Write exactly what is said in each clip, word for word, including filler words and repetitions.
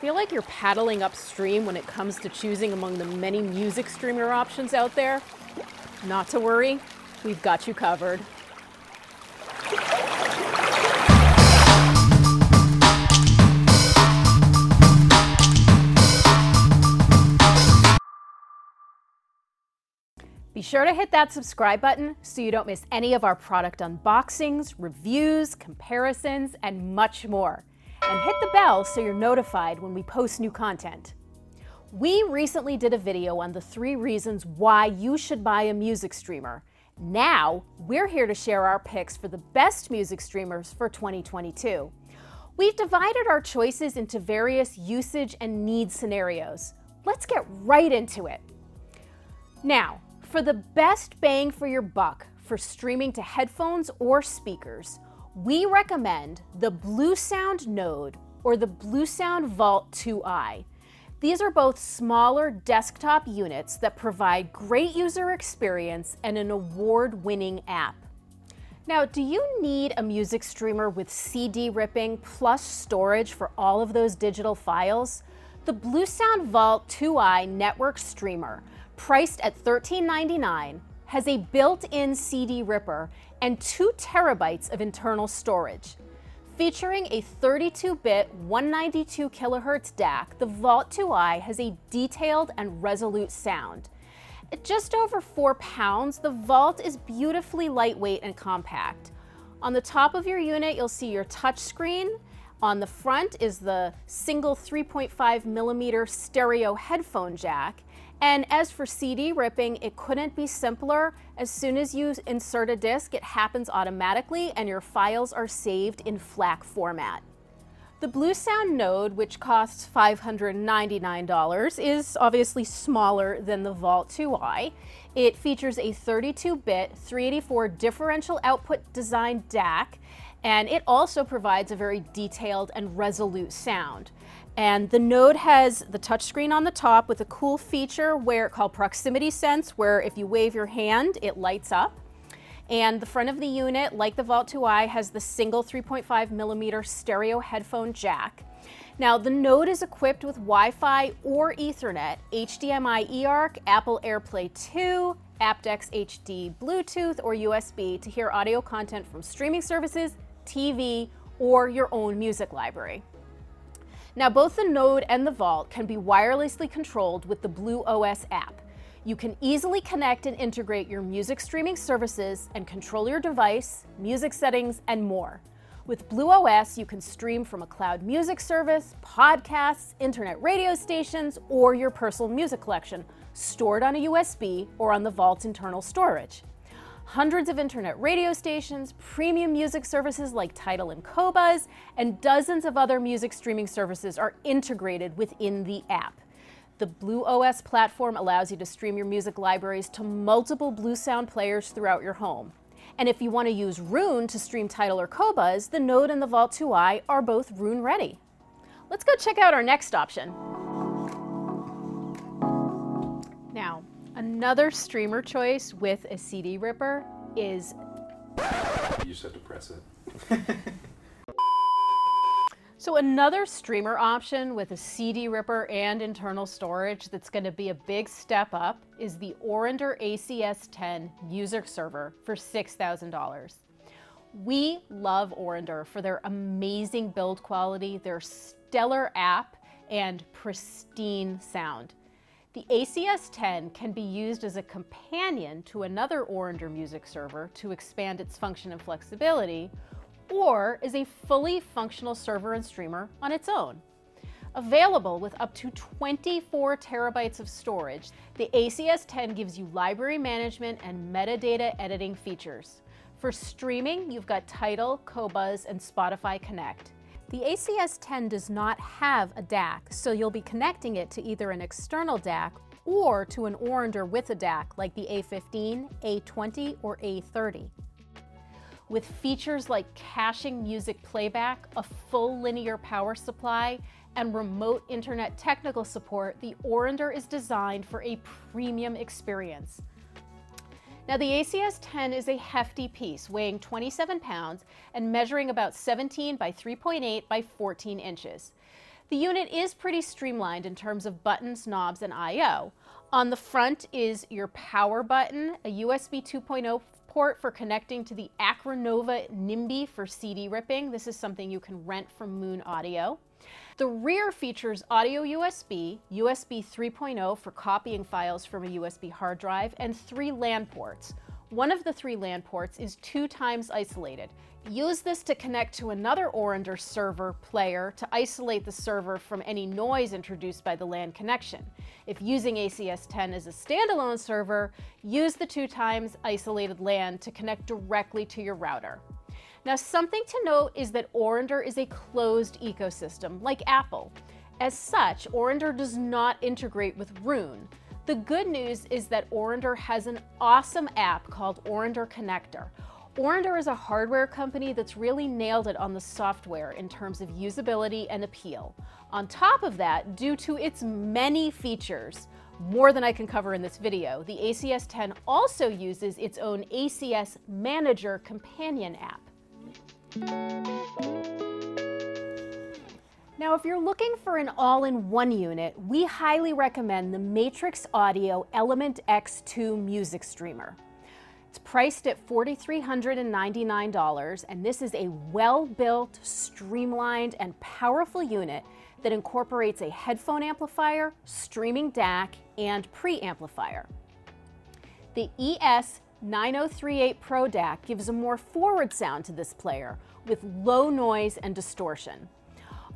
Feel like you're paddling upstream when it comes to choosing among the many music streamer options out there? Not to worry, we've got you covered. Be sure to hit that subscribe button so you don't miss any of our product unboxings, reviews, comparisons, and much more. And hit the bell so you're notified when we post new content. We recently did a video on the three reasons why you should buy a music streamer. Now, we're here to share our picks for the best music streamers for twenty twenty-two. We've divided our choices into various usage and need scenarios. Let's get right into it. Now, for the best bang for your buck for streaming to headphones or speakers, we recommend the Bluesound Node or the Bluesound Vault two i. These are both smaller desktop units that provide great user experience and an award-winning app. Now, do you need a music streamer with C D ripping plus storage for all of those digital files? The Bluesound Vault two i Network Streamer, priced at thirteen ninety-nine, has a built-in C D ripper and two terabytes of internal storage. Featuring a thirty-two bit one ninety-two kilohertz D A C, the Vault two i has a detailed and resolute sound. At just over four pounds, the Vault is beautifully lightweight and compact. On the top of your unit, you'll see your touchscreen. On the front is the single three point five millimeter stereo headphone jack. And as for C D ripping, it couldn't be simpler. As soon as you insert a disc, it happens automatically and your files are saved in FLAC format. The Bluesound Node, which costs five hundred ninety-nine dollars, is obviously smaller than the Vault two i. It features a thirty-two bit three eighty-four differential output design D A C, and it also provides a very detailed and resolute sound. And the Node has the touchscreen on the top with a cool feature where called Proximity Sense, where if you wave your hand, it lights up. And the front of the unit, like the Vault two i, has the single three point five millimeter stereo headphone jack. Now, the Node is equipped with Wi-Fi or Ethernet, H D M I eARC, Apple AirPlay two, AptX H D, Bluetooth, or U S B to hear audio content from streaming services, T V, or your own music library. Now, both the Node and the Vault can be wirelessly controlled with the Blue O S app. You can easily connect and integrate your music streaming services and control your device, music settings, and more. With Blue O S, you can stream from a cloud music service, podcasts, internet radio stations, or your personal music collection, stored on a U S B or on the Vault's internal storage. Hundreds of internet radio stations, premium music services like Tidal and Qobuz, and dozens of other music streaming services are integrated within the app. The Blue O S platform allows you to stream your music libraries to multiple Bluesound players throughout your home. And if you want to use Roon to stream Tidal or Qobuz, the Node and the Vault two i are both Roon ready. Let's go check out our next option. Now, another streamer choice with a C D ripper is... You just have to press it. So another streamer option with a C D ripper and internal storage that's going to be a big step up is the Aurender A C S ten Music Server for six thousand dollars. We love Aurender for their amazing build quality, their stellar app, and pristine sound. The A C S ten can be used as a companion to another Aurender music server to expand its function and flexibility, or as a fully functional server and streamer on its own. Available with up to twenty-four terabytes of storage, the A C S ten gives you library management and metadata editing features. For streaming, you've got Tidal, Qobuz, and Spotify Connect. The A C S ten does not have a D A C, so you'll be connecting it to either an external D A C or to an Aurender with a D A C like the A fifteen, A twenty, or A thirty. With features like caching music playback, a full linear power supply, and remote internet technical support, the Aurender is designed for a premium experience. Now, the A C S ten is a hefty piece, weighing twenty-seven pounds and measuring about seventeen by three point eight by fourteen inches. The unit is pretty streamlined in terms of buttons, knobs, and I O. On the front is your power button, a U S B two point oh port for connecting to the Acronova NIMBY for C D ripping. This is something you can rent from Moon Audio. The rear features audio U S B, U S B three point oh for copying files from a U S B hard drive, and three LAN ports. One of the three LAN ports is two times isolated. Use this to connect to another Aurender server player to isolate the server from any noise introduced by the LAN connection. If using A C S ten as a standalone server, use the two times isolated LAN to connect directly to your router. Now, something to note is that Aurender is a closed ecosystem, like Apple. As such, Aurender does not integrate with Roon. The good news is that Aurender has an awesome app called Aurender Connector. Aurender is a hardware company that's really nailed it on the software in terms of usability and appeal. On top of that, due to its many features, more than I can cover in this video, the A C S ten also uses its own A C S Manager companion app. Now, if you're looking for an all-in-one unit, we highly recommend the Matrix Audio Element X two Music Streamer. It's priced at four thousand three hundred ninety-nine dollars, and this is a well-built, streamlined, and powerful unit that incorporates a headphone amplifier, streaming D A C, and preamplifier. The E S nine oh three eight Pro D A C gives a more forward sound to this player with low noise and distortion.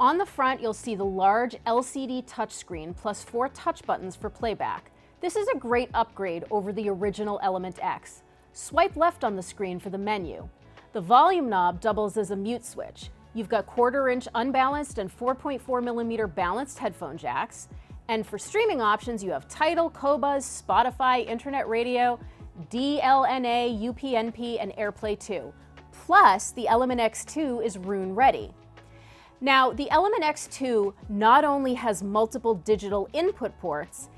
On the front, you'll see the large L C D touchscreen plus four touch buttons for playback. This is a great upgrade over the original Element X. Swipe left on the screen for the menu. The volume knob doubles as a mute switch. You've got quarter-inch unbalanced and four point four millimeter balanced headphone jacks. And for streaming options, you have Tidal, Qobuz, Spotify, Internet Radio, D L N A, U P n P, and AirPlay two. Plus, the Element X two is Roon ready. Now, the Element X two not only has multiple digital input ports,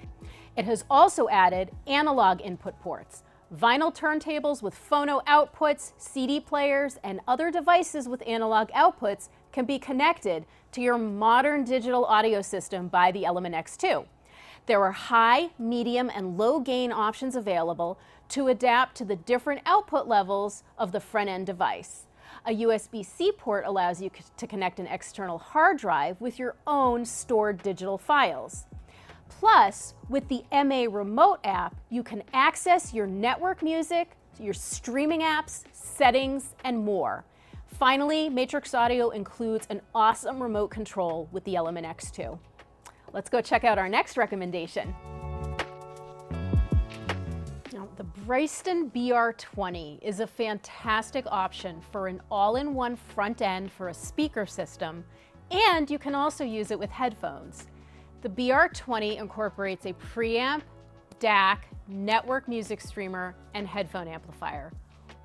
it has also added analog input ports, vinyl turntables with phono outputs, C D players, and other devices with analog outputs can be connected to your modern digital audio system by the Element X two. There are high, medium, and low gain options available to adapt to the different output levels of the front-end device. A U S B C port allows you to connect an external hard drive with your own stored digital files. Plus, with the M A Remote app, you can access your network music, your streaming apps, settings, and more. Finally, Matrix Audio includes an awesome remote control with the Element X two. Let's go check out our next recommendation. The Bryston B R twenty is a fantastic option for an all-in-one front end for a speaker system, and you can also use it with headphones. The B R twenty incorporates a preamp, D A C, network music streamer, and headphone amplifier.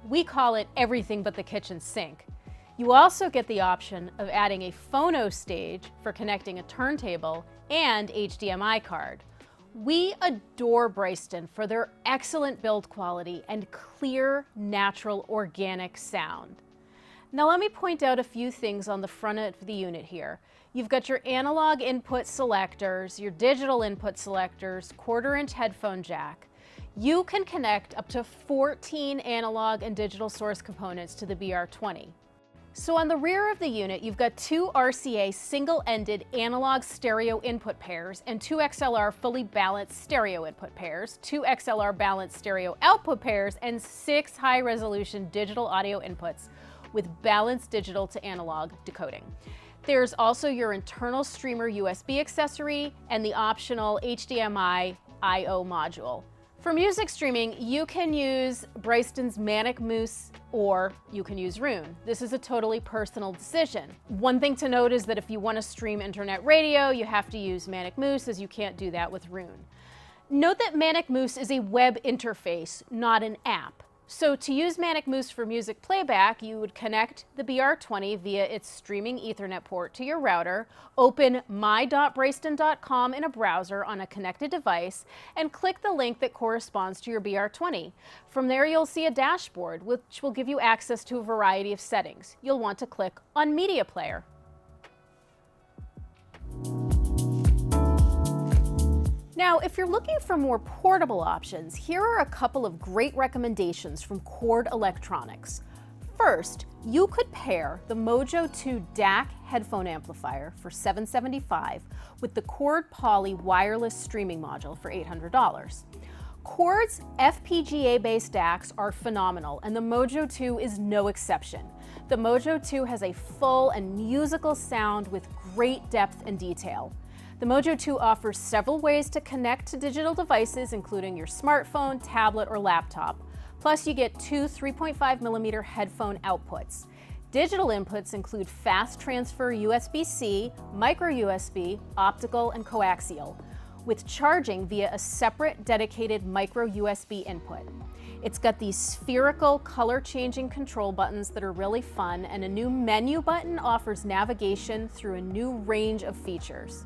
We call it everything but the kitchen sink. You also get the option of adding a phono stage for connecting a turntable and H D M I card. We adore Bryston for their excellent build quality and clear, natural, organic sound. Now let me point out a few things on the front of the unit here. You've got your analog input selectors, your digital input selectors, quarter-inch headphone jack. You can connect up to fourteen analog and digital source components to the B R twenty. So on the rear of the unit, you've got two R C A single-ended analog stereo input pairs and two X L R fully balanced stereo input pairs, two X L R balanced stereo output pairs, and six high-resolution digital audio inputs with balanced digital to analog decoding. There's also your internal streamer U S B accessory and the optional H D M I I O module. For music streaming, you can use Bryston's Manic Moose or you can use Roon. This is a totally personal decision. One thing to note is that if you want to stream internet radio, you have to use Manic Moose, as you can't do that with Roon. Note that Manic Moose is a web interface, not an app. So to use Manic Moose for music playback, you would connect the B R twenty via its streaming Ethernet port to your router, open my dot bryston dot com in a browser on a connected device, and click the link that corresponds to your B R twenty. From there, you'll see a dashboard, which will give you access to a variety of settings. You'll want to click on Media Player. Now, if you're looking for more portable options, here are a couple of great recommendations from Chord Electronics. First, you could pair the Mojo two D A C headphone amplifier for seven hundred seventy-five dollars with the Chord Poly wireless streaming module for eight hundred dollars. Chord's F P G A-based D A Cs are phenomenal, and the Mojo two is no exception. The Mojo two has a full and musical sound with great depth and detail. The Mojo two offers several ways to connect to digital devices, including your smartphone, tablet, or laptop. Plus, you get two three point five millimeter headphone outputs. Digital inputs include fast transfer U S B C, micro U S B, optical, and coaxial, with charging via a separate dedicated micro U S B input. It's got these spherical color-changing control buttons that are really fun, and a new menu button offers navigation through a new range of features.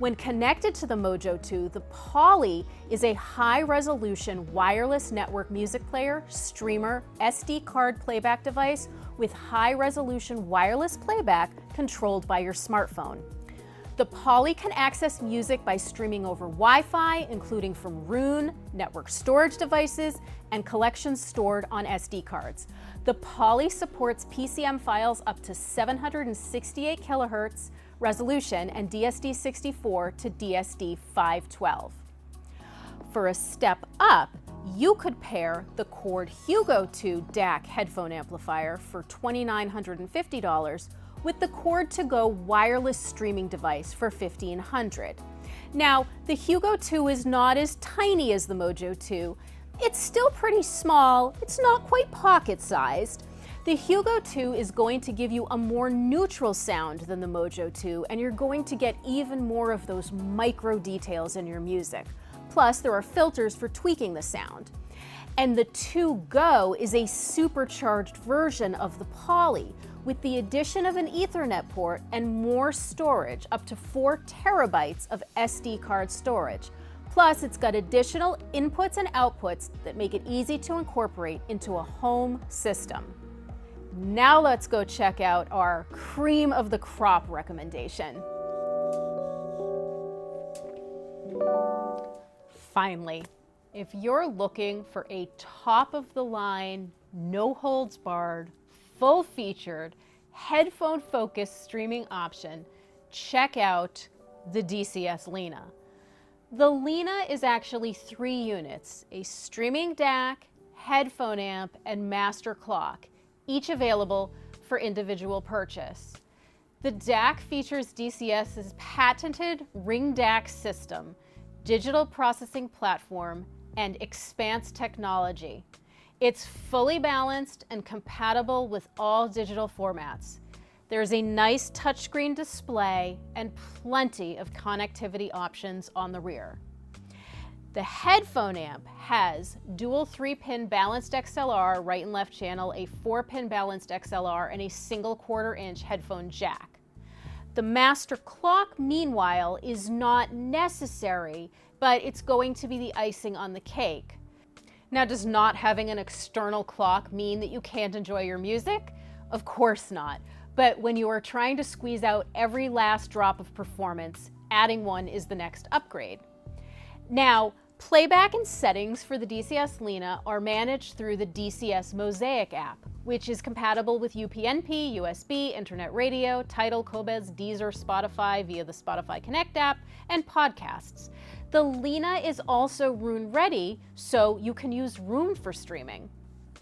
When connected to the Mojo two, the Poly is a high-resolution wireless network music player, streamer, S D card playback device with high-resolution wireless playback controlled by your smartphone. The Poly can access music by streaming over Wi-Fi, including from Roon, network storage devices, and collections stored on S D cards. The Poly supports P C M files up to seven hundred sixty-eight kilohertz resolution and D S D sixty-four to D S D five twelve. For a step up, you could pair the Chord Hugo two D A C headphone amplifier for two thousand nine hundred fifty dollars with the Chord to go wireless streaming device for fifteen hundred dollars. Now, the Hugo two is not as tiny as the Mojo two. It's still pretty small. It's not quite pocket-sized. The Hugo two is going to give you a more neutral sound than the Mojo two, and you're going to get even more of those micro details in your music. Plus, there are filters for tweaking the sound. And the two go is a supercharged version of the Poly, with the addition of an Ethernet port and more storage, up to four terabytes of S D card storage. Plus, it's got additional inputs and outputs that make it easy to incorporate into a home system. Now let's go check out our cream of the crop recommendation. Finally, if you're looking for a top-of-the-line, no-holds-barred, full-featured, headphone-focused streaming option, check out the D C S Lina. The Lina is actually three units: a streaming D A C, headphone amp, and master clock, each available for individual purchase. The D A C features DCS's patented Ring D A C system, digital processing platform, and expanse technology. It's fully balanced and compatible with all digital formats. There's a nice touchscreen display and plenty of connectivity options on the rear. The headphone amp has dual three pin balanced X L R right and left channel, a four pin balanced X L R, and a single quarter inch headphone jack. The master clock, meanwhile, is not necessary, but it's going to be the icing on the cake. Now, does not having an external clock mean that you can't enjoy your music? Of course not. But when you are trying to squeeze out every last drop of performance, adding one is the next upgrade. Now, playback and settings for the D C S Lina are managed through the D C S Mosaic app, which is compatible with U P n P, U S B, Internet Radio, Tidal, Qobuz, Deezer, Spotify via the Spotify Connect app, and podcasts. The Lina is also Roon ready, so you can use Roon for streaming.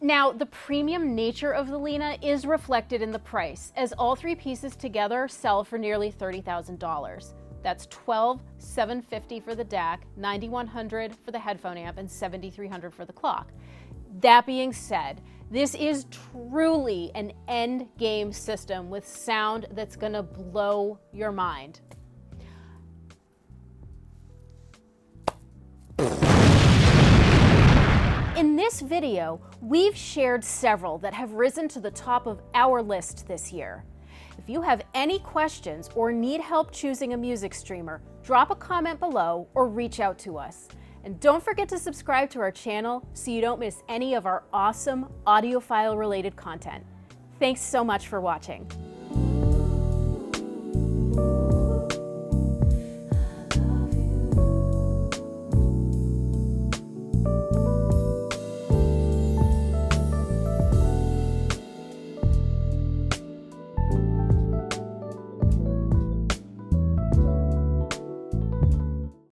Now, the premium nature of the Lina is reflected in the price, as all three pieces together sell for nearly thirty thousand dollars. That's twelve thousand seven hundred fifty dollars for the D A C, nine thousand one hundred dollars for the headphone amp, and seven thousand three hundred dollars for the clock. That being said, this is truly an end game system with sound that's gonna blow your mind. In this video, we've shared several that have risen to the top of our list this year. If you have any questions or need help choosing a music streamer, drop a comment below or reach out to us. And don't forget to subscribe to our channel so you don't miss any of our awesome audiophile-related content. Thanks so much for watching.